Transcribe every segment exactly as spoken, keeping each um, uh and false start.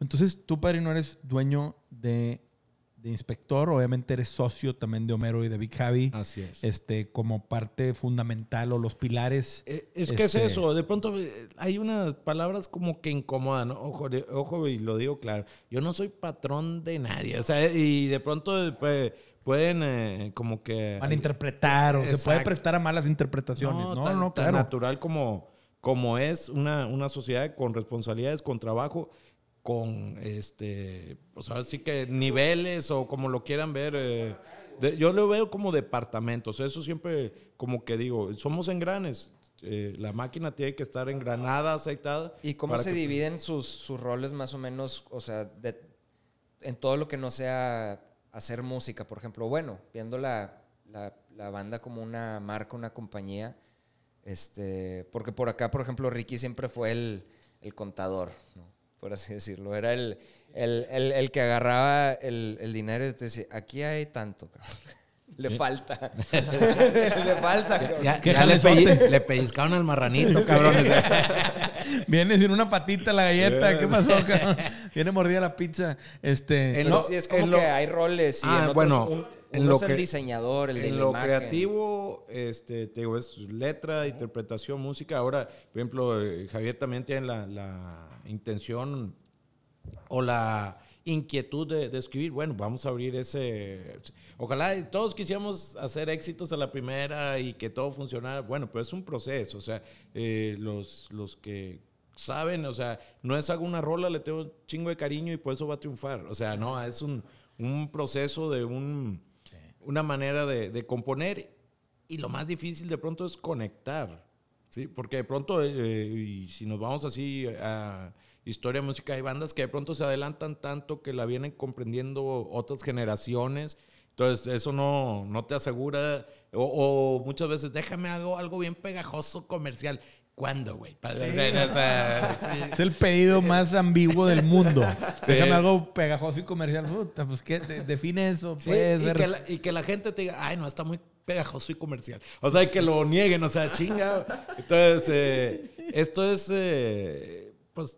Entonces, tú, padrino, eres dueño de, de Inspector. Obviamente eres socio también de Homero y de Big Javi. Así es. Este, como parte fundamental o los pilares. Eh, es este... que es eso. De pronto hay unas palabras como que incomodan. Ojo, de, ojo, y lo digo claro. Yo no soy patrón de nadie. O sea, y de pronto... Pues, pueden eh, como que... Van a interpretar o exacto. Se puede prestar a malas interpretaciones. No, no, tan, no, claro. Tan natural como, como es una, una sociedad con responsabilidades, con trabajo, con, este, pues así que niveles o como lo quieran ver. Eh, de, yo lo veo como departamentos. Eso siempre como que digo, somos engranes. Eh, la máquina tiene que estar engranada, aceitada. ¿Y cómo se que... dividen sus, sus roles más o menos? O sea, de, en todo lo que no sea... hacer música, por ejemplo, bueno, viendo la, la, la banda como una marca, una compañía, este, porque por acá, por ejemplo, Ricky siempre fue el, el contador, ¿no? Por así decirlo, era el, el, el, el que agarraba el, el dinero y te decía, aquí hay tanto, cabrón. Le falta. Le falta, cabrón. Ya, ya le, pe le pellizcaron al marranito, cabrones. Viene sin una patita la galleta. ¿Qué pasó, cabrón? Viene mordida la pizza. Este, lo, sí, es como lo, que hay roles. Y ah, en bueno. Otros, un, en lo es que, el diseñador, el en de lo imagen. Creativo, este, te digo, es letra, interpretación, música. Ahora, por ejemplo, Javier también tiene la, la intención o la... inquietud de, de escribir. Bueno, vamos a abrir ese... Ojalá todos quisiéramos hacer éxitos a la primera y que todo funcionara. Bueno, pero es un proceso. O sea, eh, los, los que saben, o sea, no es hago una rola, le tengo un chingo de cariño y por eso va a triunfar. O sea, no, es un, un proceso de un, sí. Una manera de, de componer. Y lo más difícil de pronto es conectar, ¿sí? Porque de pronto, eh, y si nos vamos así a... historia, música, hay bandas que de pronto se adelantan tanto que la vienen comprendiendo otras generaciones. Entonces, eso no, no te asegura. O, o muchas veces, déjame algo, algo bien pegajoso comercial. ¿Cuándo, güey? Sí. O sea, sí. Es el pedido más ambiguo del mundo. Sí. Déjame algo pegajoso y comercial. Puta, pues, ¿qué define eso? Sí, y, ser... que la, y que la gente te diga, ay, no, está muy pegajoso y comercial. O sea, que lo nieguen, o sea, chinga. Entonces, eh, esto es, eh, pues,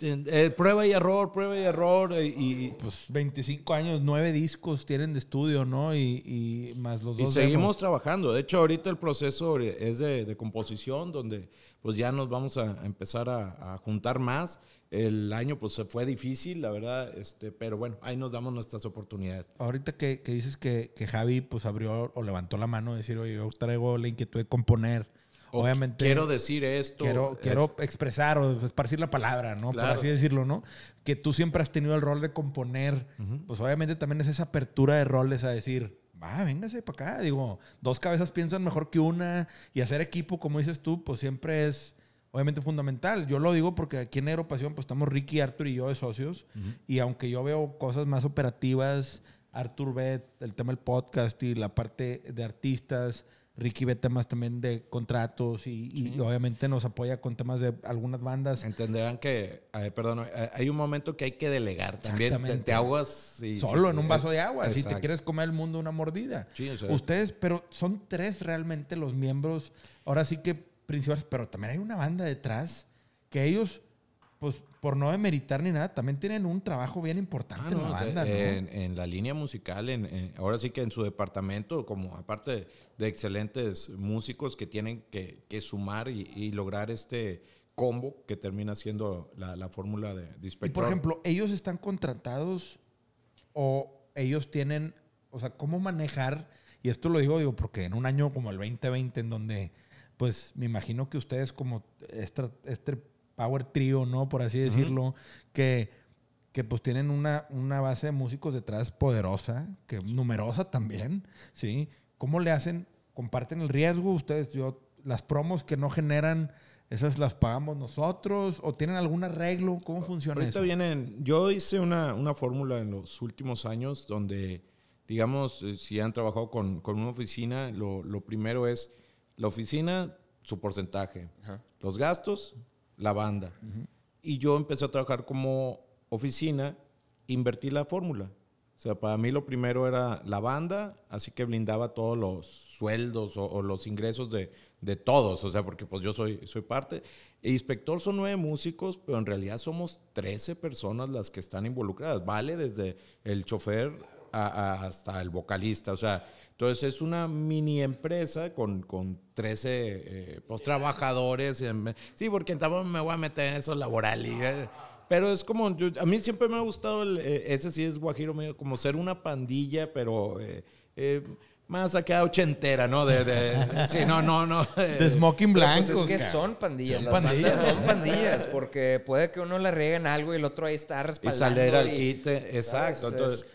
Eh, prueba y error, prueba y error. Eh, y pues veinticinco años, nueve discos tienen de estudio, ¿no? Y, y más los dos. Y seguimos demos. trabajando. De hecho, ahorita el proceso es de, de composición, donde pues ya nos vamos a empezar a, a juntar más. El año pues fue difícil, la verdad, este, pero bueno, ahí nos damos nuestras oportunidades. Ahorita que, que dices que, que Javi pues abrió o levantó la mano, decir, oye, yo traigo la inquietud de componer. Obviamente, quiero decir esto. Quiero, quiero expresar o esparcir la palabra, ¿no? Claro. Por así decirlo, ¿no? Que tú siempre has tenido el rol de componer. Uh-huh. Pues obviamente también es esa apertura de roles a decir, va, ah, véngase para acá. Digo, dos cabezas piensan mejor que una. Y hacer equipo, como dices tú, pues siempre es obviamente fundamental. Yo lo digo porque aquí en Negro Pasión pues estamos Ricky, Arthur y yo de socios. Uh-huh. Y aunque yo veo cosas más operativas, Arthur ve el tema del podcast y la parte de artistas... Ricky ve temas también de contratos y, sí. y obviamente nos apoya con temas de algunas bandas. Entenderán que, a ver, perdón, hay un momento que hay que delegar también. Te, te aguas. Y, Solo sí, en un vaso de agua. Exacto. Si te quieres comer el mundo una mordida. Sí, o sea, ustedes, pero son tres realmente los miembros, ahora sí que principales, pero también hay una banda detrás que ellos, pues por no demeritar ni nada, también tienen un trabajo bien importante ah, no, en la banda. De, ¿no? en, en la línea musical, en, en, ahora sí que en su departamento, como aparte de, de excelentes músicos que tienen que, que sumar y, y lograr este combo que termina siendo la, la fórmula de, de Spectrum. Y por ejemplo, ¿ellos están contratados o ellos tienen, o sea, cómo manejar? Y esto lo digo, digo porque en un año como el veinte veinte, en donde, pues me imagino que ustedes como este... este Power Trio, ¿no? Por así decirlo, uh-huh. que, que pues tienen una, una base de músicos detrás poderosa, que numerosa también, ¿sí? ¿Cómo le hacen? ¿Comparten el riesgo? Ustedes, yo, las promos que no generan, ¿esas las pagamos nosotros? ¿O tienen algún arreglo? ¿Cómo funciona Ahorita eso? Vienen, yo hice una, una fórmula en los últimos años donde, digamos, si han trabajado con, con una oficina, lo, lo primero es la oficina, su porcentaje, uh-huh. los gastos, la banda. Uh-huh. Y yo empecé a trabajar como oficina, invertí la fórmula. sea, para mí lo primero era la banda, así que blindaba todos los sueldos o, o los ingresos de, de todos, o sea, porque pues yo soy, soy parte. E Inspector son nueve músicos, pero en realidad somos trece personas las que están involucradas, vale, desde el chofer a, a, hasta el vocalista, o sea, entonces es una mini empresa con, con trece eh, pues, trabajadores. Y en, sí, porque tampoco me voy a meter en eso laboral y... Eh, pero es como, yo, a mí siempre me ha gustado, el, eh, ese sí es guajiro, medio como ser una pandilla, pero eh, eh, más acá ochentera, ¿no? De, de, sí, no, no, no. Eh, de smoking blanco. Pues es que son pandillas. Son pandillas. Son pandillas, porque puede que uno la riega en algo y el otro ahí está respaldando. Y salir al quite, exacto. Entonces,